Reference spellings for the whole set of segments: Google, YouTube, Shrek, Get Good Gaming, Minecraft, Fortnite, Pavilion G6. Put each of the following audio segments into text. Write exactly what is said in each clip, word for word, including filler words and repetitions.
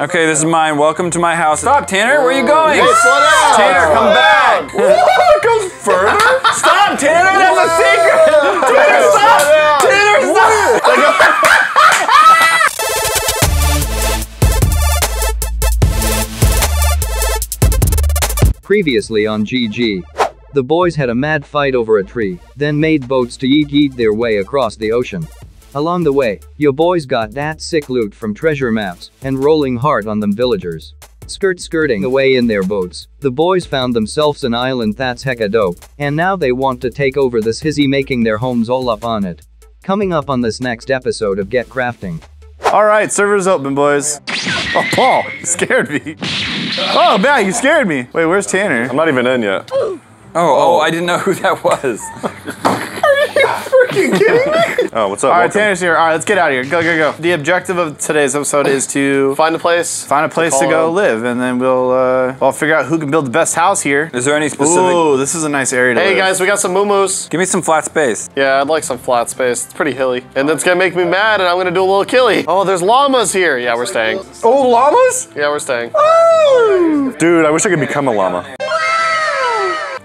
Okay, this is mine. Welcome to my house. Stop, Tanner. Where are you going? Hey, slow down. Tanner, come back. What? Go further? Stop, Tanner. That's a secret. Tanner, stop. Tanner, stop. Previously on G G. The boys had a mad fight over a tree, then made boats to yeet yeet their way across the ocean. Along the way, your boys got that sick loot from treasure maps, and rolling hard on them villagers. Skirt skirting away in their boats, the boys found themselves an island that's hecka dope, and now they want to take over this hizzy, making their homes all up on it. Coming up on this next episode of Get Crafting. Alright, server's open, boys. Oh, Paul, you scared me. Oh, man, you scared me. Wait, where's Tanner? I'm not even in yet. Oh, oh, I didn't know who that was. Are you freaking kidding me? Oh, what's up? All right, welcome. Tanner's here. All right, let's get out of here. Go, go, go. The objective of today's episode is to find a place, find a place to, to go live, and then we'll uh, we'll figure out who can build the best house here. Is there any specific? Ooh, this is a nice area to hey, live. Hey guys, we got some moo-moos. Give me some flat space. Yeah, I'd like some flat space. It's pretty hilly, and that's gonna make me mad, and I'm gonna do a little killy. Oh, there's llamas here. Yeah, we're staying. Oh, llamas? Yeah, we're staying. Oh, dude, I wish I could become a llama.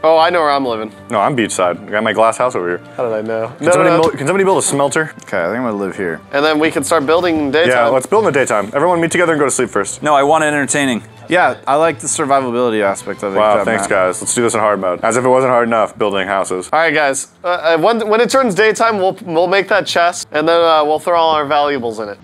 Oh, I know where I'm living. No, I'm beachside. I got my glass house over here. How did I know? Can, no, somebody, no, no. Build, can somebody build a smelter? Okay, I think I'm gonna live here. And then we can start building in daytime. Yeah, let's build in the daytime. Everyone meet together and go to sleep first. No, I want it entertaining. Yeah, I like the survivability aspect of it. Wow, thanks map. guys. Let's do this in hard mode. As if it wasn't hard enough building houses. All right, guys. Uh, when, when it turns daytime, we'll, we'll make that chest, and then uh, we'll throw all our valuables in it.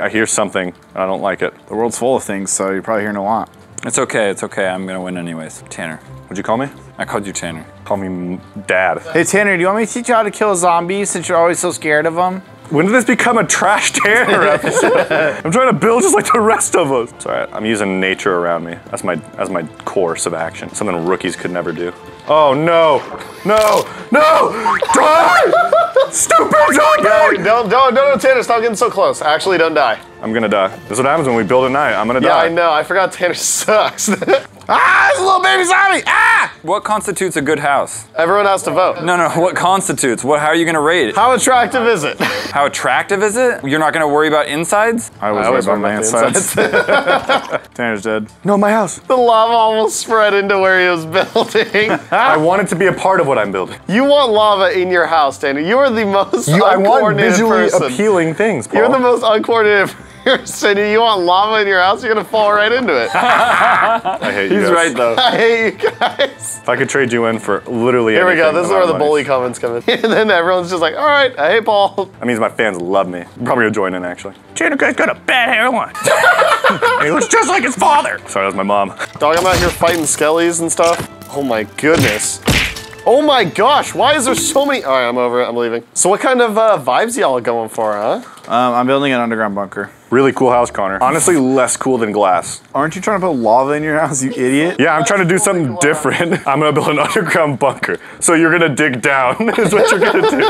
I hear something, and I don't like it. The world's full of things, so you're probably hearing a lot. It's okay, it's okay. I'm gonna win anyways. Tanner. What'd you call me? I called you Tanner. Call me Dad. Hey, Tanner, do you want me to teach you how to kill zombies since you're always so scared of them? When did this become a trash Tanner episode? I'm trying to build just like the rest of us. It's all right, I'm using nature around me. That's my, that's my course of action. Something rookies could never do. Oh, no. No. No. Die. Stupid zombie. No, don't, don't, don't, Tanner, stop getting so close. Actually, don't die. I'm gonna die. This is what happens when we build at night. I'm gonna yeah, die. Yeah, I know. I forgot Tanner sucks. Ah, it's a little baby zombie. Ah! What constitutes a good house? Everyone has to vote. No, no, what constitutes? What? How are you gonna rate it? How attractive is it? How attractive is it? You're not gonna worry about insides? I always, I always worry about my insides. insides. Tanner's dead. No, my house. The lava almost spread into where he was building. I want it to be a part of what I'm building. You want lava in your house, Tanner. You are the most you, uncoordinated person. I want visually person. appealing things, Paul. You're the most uncoordinated person. So you want lava in your house, you're gonna fall right into it. I hate you He's guys. right though. I hate you guys. If I could trade you in for literally Here anything. Here we go, this is where the money. bully comments come in. And then everyone's just like, all right, I hate Paul. That means my fans love me. I'm probably gonna join in actually. Tanner guy's got a bad hairline. He looks just like his father. Sorry, that was my mom. Dog, I'm out here fighting skellies and stuff. Oh my goodness. Oh my gosh, why is there so many? All right, I'm over it, I'm leaving. So what kind of uh, vibes y'all going for, huh? Um, I'm building an underground bunker. Really cool house, Connor. Honestly, less cool than glass. Aren't you trying to put lava in your house, you idiot? Yeah, I'm trying to do something different. I'm gonna build an underground bunker. So you're gonna dig down, is what you're gonna do.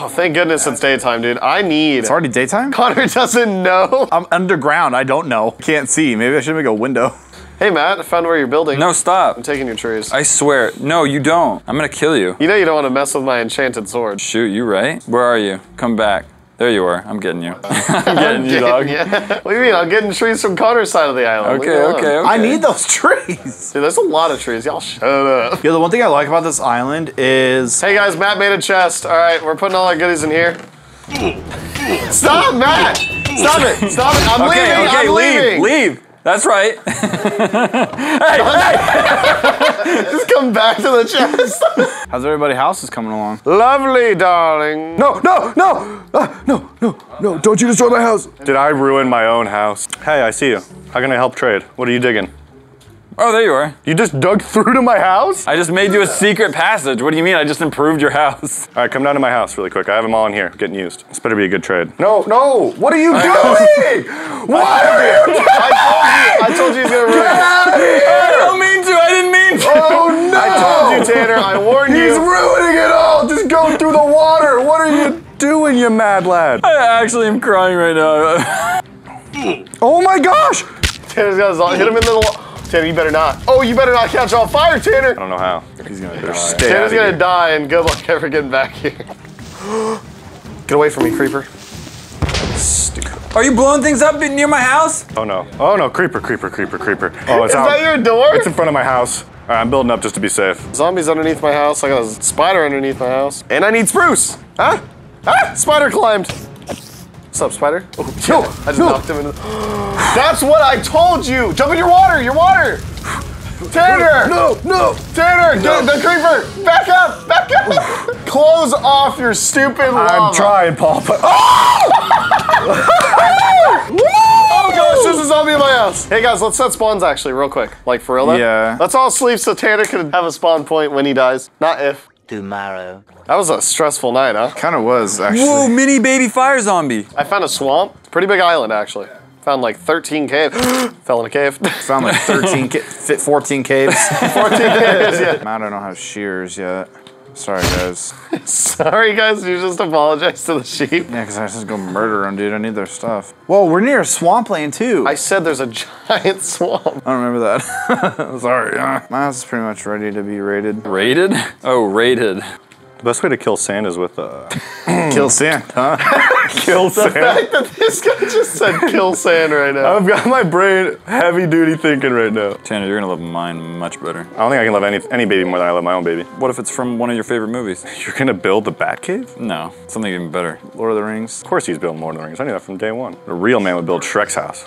Oh, thank goodness it's daytime, dude. I need- It's already daytime? Connor doesn't know. I'm underground, I don't know. Can't see, maybe I should make a window. Hey Matt, I found where you're building. No, stop. I'm taking your trees. I swear, no, you don't. I'm gonna kill you. You know you don't wanna mess with my enchanted sword. Shoot, you right? Where are you? Come back. There you are. I'm getting you. I'm getting you, dog. Yeah. What do you mean? I'm getting trees from Connor's side of the island. Okay, okay, okay. I need those trees. Dude, there's a lot of trees. Y'all shut up. Yeah, the one thing I like about this island is... Hey guys, Matt made a chest. All right, we're putting all our goodies in here. Stop, Matt! Stop it! Stop it! I'm okay, leaving! Okay, I'm leave, leaving. leave! That's right. Hey, hey! Just come back to the chest. How's everybody houses coming along? Lovely, darling. No, no, no, ah, no, no, no, don't you destroy my house. Did I ruin my own house? Hey, I see you. How can I help trade? What are you digging? Oh, there you are. You just dug through to my house? I just made you a secret passage. What do you mean? I just improved your house. All right, come down to my house really quick. I have them all in here, getting used. This better be a good trade. No, no, what are you I doing? What are you doing? I told you, I told you he's gonna ruin it. Get out of here. I don't mean to, I didn't mean to. Oh no. I told you, Tanner, I warned he's you. He's ruining it all. Just go through the water. What are you doing, you mad lad? I actually am crying right now. Oh my gosh. Tanner's got his all, hit him in the little. Tanner, you better not. Oh, you better not catch on fire, Tanner. I don't know how. He's gonna die. Tanner's gonna die, and good luck ever getting back here. Get away from me, creeper. Stupid. Are you blowing things up near my house? Oh no. Oh no, creeper, creeper, creeper, creeper. Oh, it's Is out. that your door? It's in front of my house. All right, I'm building up just to be safe. Zombies underneath my house. I got a spider underneath my house. And I need spruce. Huh? Ah, spider climbed. What's up, spider? Oh, no, I just no. knocked him into the... That's what I told you. Jump in your water, your water. Tanner! No, no! Tanner, no. the creeper! Back up! Back up! Close off your stupid lava. I'm trying, Paul, but... Oh! Oh gosh, there's a zombie in my house. Hey guys, let's set spawns actually real quick. Like for real? Yeah. Let's all sleep so Tanner can have a spawn point when he dies. Not if. Tomorrow. That was a stressful night, huh? Kind of was, actually. Whoa, mini baby fire zombie. I found a swamp. Pretty big island, actually. Yeah. Found like thirteen caves. Fell in a cave. Found like thirteen, ca fourteen caves. fourteen caves, yeah. I don't know how shears yet. Sorry, guys. Sorry, guys, you just apologized to the sheep? Yeah, because I just go murder them, dude. I need their stuff. Whoa, we're near a swampland, too. I said there's a giant swamp. I don't remember that. Sorry. My house is pretty much ready to be raided. Raided? Oh, raided. The best way to kill sand is with uh kill sand, huh? Kill sand. The fact that this guy just said kill sand right now. I've got my brain heavy duty thinking right now. Tanner, you're gonna love mine much better. I don't think I can love any any baby more than I love my own baby. What if it's from one of your favorite movies? You're gonna build the Batcave? No, something even better. Lord of the Rings. Of course he's building Lord of the Rings. I knew that from day one. A real man would build Shrek's house.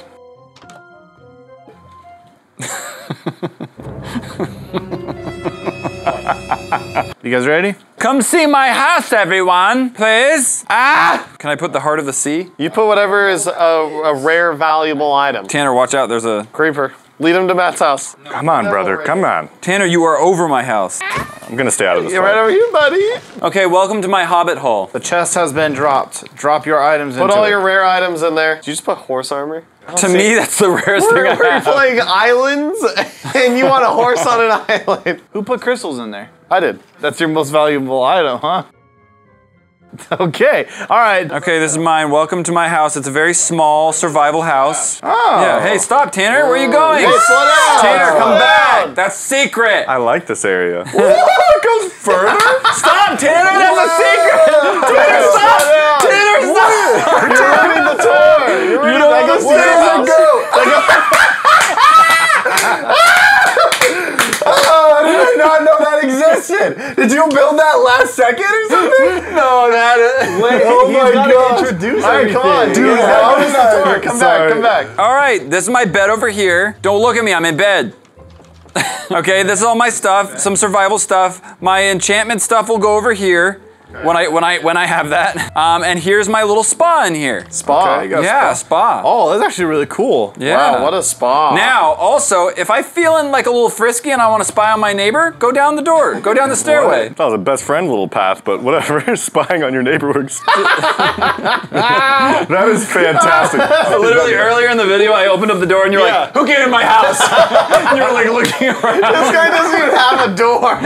You guys ready? Come see my house, everyone, please. Ah! Can I put the heart of the sea? You put whatever is a, a rare, valuable item. Tanner, watch out, there's a... Creeper. Lead him to Matt's house. No. Come on, no, brother, right. come on. Tanner, you are over my house. I'm gonna stay out of this You're fight. Right over here, buddy. Okay, welcome to my hobbit hole. The chest has been dropped. Drop your items in. Put into all it. your rare items in there. Did you just put horse armor? To see. me, that's the rarest we're, thing I We're have. playing islands, and you want a horse on an island. Who put crystals in there? I did. That's your most valuable item, huh? Okay, all right. Okay, this is mine. Welcome to my house. It's a very small survival house. Oh. Yeah, hey, stop, Tanner. Where are you going? Hey, slow down. Tanner, come back. That's secret. I like this area. It goes further? Stop, Tanner. That's a secret. Tanner, stop. Tanner, stop. You're ruining the tour. You're ruining the tour. Where does it go? Oh, did I not know that existed? Did you build that last second or something? No, that is. Wait, oh my god! Introduce All right, come on, dude. Yeah, come back, come back, come back. All right, this is my bed over here. Don't look at me. I'm in bed. Okay, this is all my stuff. Some survival stuff. My enchantment stuff will go over here. Okay. When I when I when I have that, um, and here's my little spa in here. Spa, okay, you got yeah, spa. spa. Oh, that's actually really cool. Yeah, wow, what a spa. Now, also, if I'm feeling like a little frisky and I want to spy on my neighbor, go down the door, go down the stairway. That was a best friend little path, but whatever. Spying on your neighbor works. That is fantastic. Literally earlier in the video, I opened up the door and you're yeah. like, "Who came in my house?" And you're like looking around. This guy doesn't even have a door.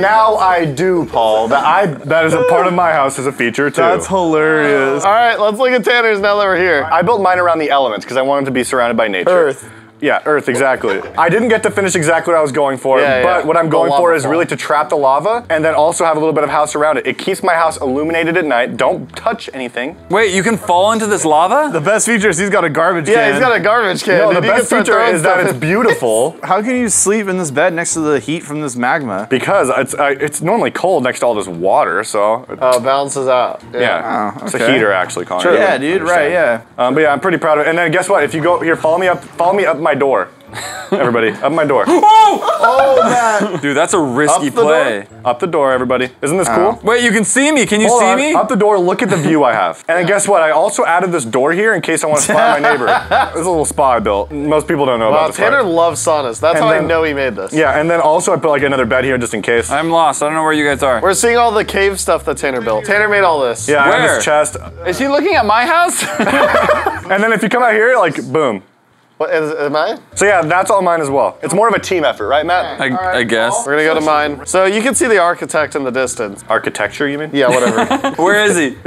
Now I do, Paul. That I that. As a part of my house as a feature, too. That's hilarious. All right, let's look at Tanner's now that we're here. I built mine around the elements because I wanted to be surrounded by nature. Earth. Yeah, Earth, exactly. I didn't get to finish exactly what I was going for, yeah, but yeah. what I'm going for is fall. really to trap the lava and then also have a little bit of house around it. It keeps my house illuminated at night. Don't touch anything. Wait, you can fall into this lava? The best feature is he's got a garbage yeah, can. Yeah, he's got a garbage can. No, the best feature is that it's beautiful. How can you sleep in this bed next to the heat from this magma? Because it's uh, it's normally cold next to all this water, so. It uh, balances out. Yeah. yeah. Oh, okay. It's a heater, actually, Connor. Sure. Yeah, dude, right, yeah. Um, but yeah, I'm pretty proud of it. And then guess what? If you go here, follow me up, follow me up my My door. Everybody, up my door. Oh! Oh, man. Dude, that's a risky up play. Door. Up the door, everybody. Isn't this oh. cool? Wait, you can see me. Can you Hold see on. me? Up the door, look at the view I have. And then guess what? I also added this door here in case I want to spy my neighbor. This is a little spa I built. Most people don't know wow, about this. Tanner part. loves saunas. That's and how then, I know he made this. Yeah, and then also I put like another bed here just in case. I'm lost. I don't know where you guys are. We're seeing all the cave stuff that Tanner built. Tanner made all this. Yeah, where? I have his chest. Is he looking at my house? And then if you come out here, like, boom. What, is, is it mine? So yeah, that's all mine as well. It's more of a team effort, right, Matt? Okay. I, right. I guess. We're gonna go to mine. So you can see the architect in the distance. Architecture, you mean? Yeah, whatever. Where is he?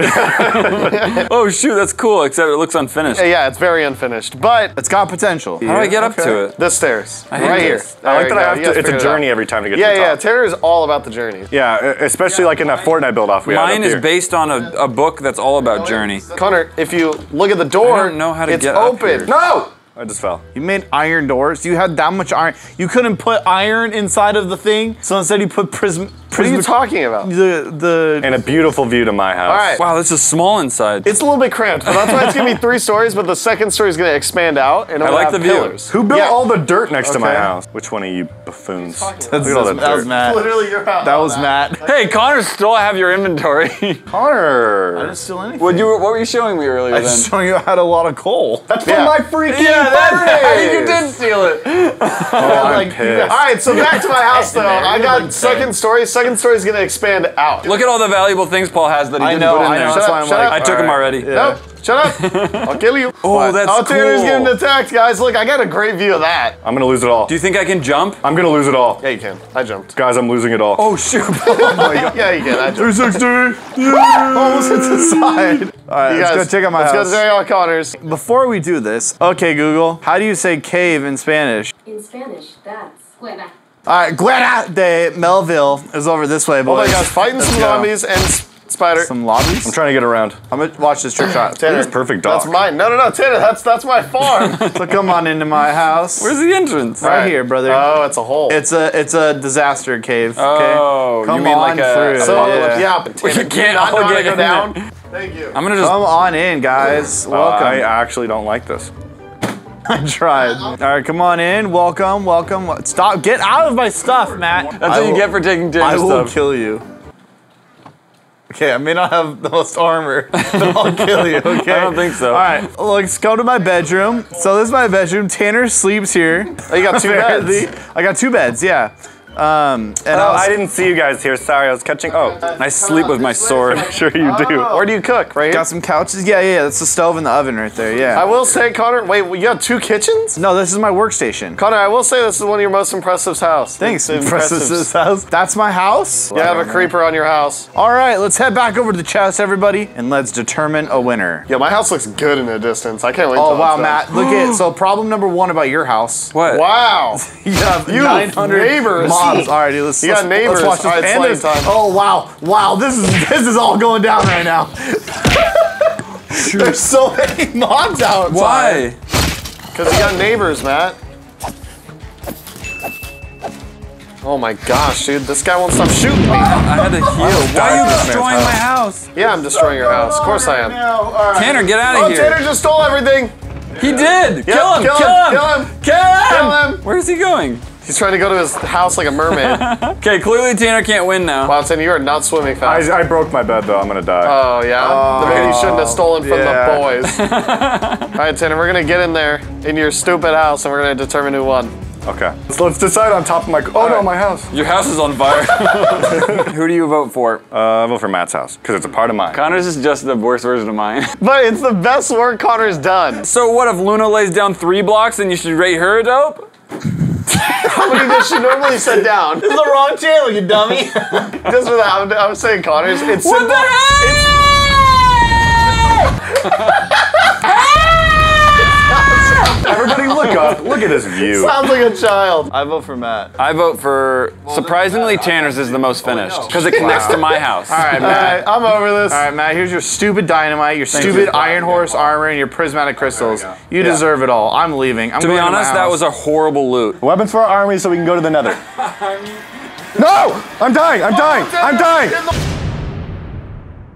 Oh shoot, that's cool, except it looks unfinished. Yeah, it's very unfinished, but it's got potential. Yeah. How do I get okay. up to it? The stairs, I right here. This. I like that I have to, it's a journey it every time to get yeah, to the yeah, top. Yeah, Terror is all about the journey. Yeah, especially yeah, like in that Fortnite build-off we mine had Mine is here. based on a, a book that's all about journey. Connor, if you look at the door, I don't know how to it's get open. Up here. No! I just fell. You made iron doors. You had that much iron. You couldn't put iron inside of the thing, so instead you put prism. What are you talking about? The, the... And a beautiful view to my house. All right. Wow, this is small inside. It's a little bit cramped, but that's why it's gonna be three stories, but the second story is gonna expand out, and I like the pillars. View. Who built yeah. all the dirt next okay. to my house? Which one of you buffoons? That's, that's, that, that was Matt. Literally your house. That was Matt. Matt. Hey, Connor stole half your inventory. Connor. I didn't steal anything. What, you, what were you showing me earlier I then? I was showing you I had a lot of coal. That's yeah. for my freaking yeah, that, you did steal it. Oh, I'm like, pissed. All right, so back to my house though. I got second story, second Second story's gonna expand out. Look at all the valuable things Paul has that he I didn't know, put in I there. Know. Shut up, shut up. I took right. him already. Yeah. Nope. Shut up! I'll kill you. Oh, but that's cool. Terror's getting attacked, guys. Look, I got a great view of that. I'm gonna lose it all. Do you think I can jump? I'm gonna lose it all. Yeah, you can. I jumped. Guys, I'm losing it all. Oh shoot! Oh my god. Yeah, you can. I jumped. three sixty. Almost hit the side. All right, you let's guys, go check out my let's house. Let's go check out Connor's. Before we do this, okay, Google, how do you say cave in Spanish? In Spanish, that's cueva. All right, Guerra de Melville is over this way, boys. Oh my gosh, fighting Let's some go. zombies and spider. Some lobbies? I'm trying to get around. I'm gonna watch this trick shot. Tanner, perfect dog. That's mine. No, no, no, Tanner, that's that's my farm. So come on into my house. Where's the entrance? Right, right here, brother. Oh, it's a hole. It's a it's a disaster cave. Oh, okay? Come you mean on like a, through. So, yeah, yeah but Tanner, you can't all get to go down. There. Thank you. I'm gonna just come on in, guys. Uh, Welcome. I actually don't like this. I tried. All right, come on in. Welcome, welcome. Stop. Get out of my stuff, Matt. That's I what you will, get for taking Tanner's stuff. I will kill you. Okay, I may not have the most armor, but I'll kill you, okay? I don't think so. All right, let's go to my bedroom. So this is my bedroom. Tanner sleeps here. Oh, you got two beds? I got two beds, yeah. Um, and oh, I, was, I didn't see you guys here. Sorry, I was catching. Oh, and I sleep with my sword. I'm sure you do. Oh. Or do you cook, right? Got some couches? Yeah, yeah, that's the stove and the oven right there, yeah. I will say, Connor, wait, you have two kitchens? No, this is my workstation. Connor, I will say this is one of your most impressive houses. Thanks, impressive house. That's my house? You have a creeper on your house. All right, let's head back over to the chest, everybody, and let's determine a winner. Yeah, my house looks good in the distance. I can't wait oh, to wow, Matt, done. Look at it. So problem number one about your house. What? Wow. You have nine hundred neighbors. All right, dude, let's, you let's, got neighbors. Let's watch this. Right, and time. Oh wow, wow! This is this is all going down right now. There's so many mobs outside. Why? Because we got neighbors, Matt. Oh my gosh, dude! This guy won't stop shooting me. I had to heal. Why are you destroying my house? Yeah, I'm destroying your house. Of course I am. Right. Tanner, get out of oh, here! Tanner just stole everything. He did. Yep. Kill him! Kill him! Kill him! Kill him! Kill him! Where is he going? He's trying to go to his house like a mermaid. Okay, clearly Tanner can't win now. Wow, Tanner, you are not swimming fast. I, I broke my bed, though. I'm going to die. Oh, yeah? Oh, maybe you shouldn't have stolen from yeah. the boys. All right, Tanner, we're going to get in there, in your stupid house, and we're going to determine who won. Okay. So let's decide on top of my... Oh, All no, right. my house. Your house is on fire. Who do you vote for? Uh, I vote for Matt's house, because it's a part of mine. Connor's is just the worst version of mine. But it's the best work Connor's done. So what if Luna lays down three blocks and you should rate her dope? How many does she normally sit down? This is the wrong channel, you dummy. Just for that, I'm, I'm saying, Connor's. It's what the heck? Everybody look up. Look at this view. Sounds like a child. I vote for Matt. I vote for, well, surprisingly, Tanner's is the most finished. Because it connects wow. to my house. All right, Matt. All right, I'm over this. All right, Matt, here's your stupid dynamite, your Thank stupid you. Iron Horse armor, and your prismatic crystals. Oh, you, you yeah. deserve it all. I'm leaving. I'm to going be honest, to that was a horrible loot. Weapons for our army so we can go to the nether. No! I'm dying, I'm dying, oh, I'm dying!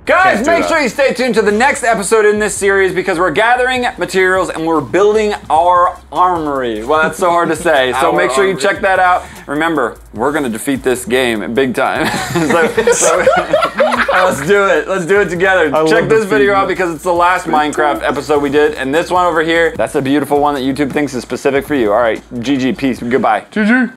Guys, make sure you stay tuned to the next episode in this series because we're gathering materials and we're building our armory. Well, that's so hard to say, so make sure you check that out. Remember, we're gonna defeat this game big time. so, so, let's do it, let's do it together. Check this video out because it's the last Minecraft episode we did, and this one over here, that's a beautiful one that YouTube thinks is specific for you. All right, G G, peace, goodbye. G G.